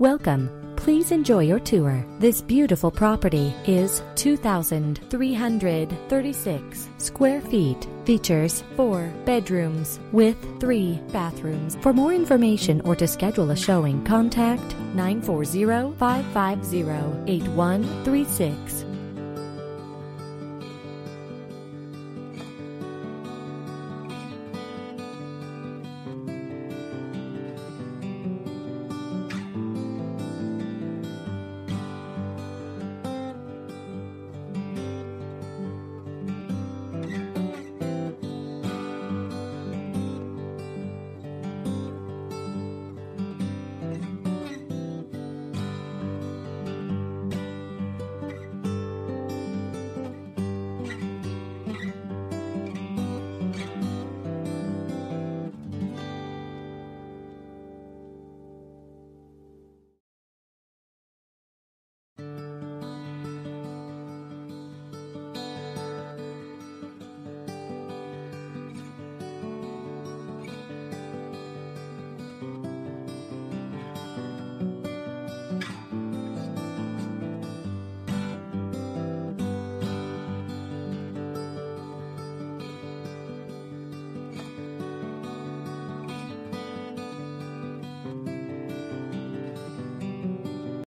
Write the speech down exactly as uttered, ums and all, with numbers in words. Welcome. Please enjoy your tour. This beautiful property is two thousand three hundred thirty-six square feet. Features four bedrooms with three bathrooms. For more information or to schedule a showing, contact nine four zero, five five zero, eight one three six.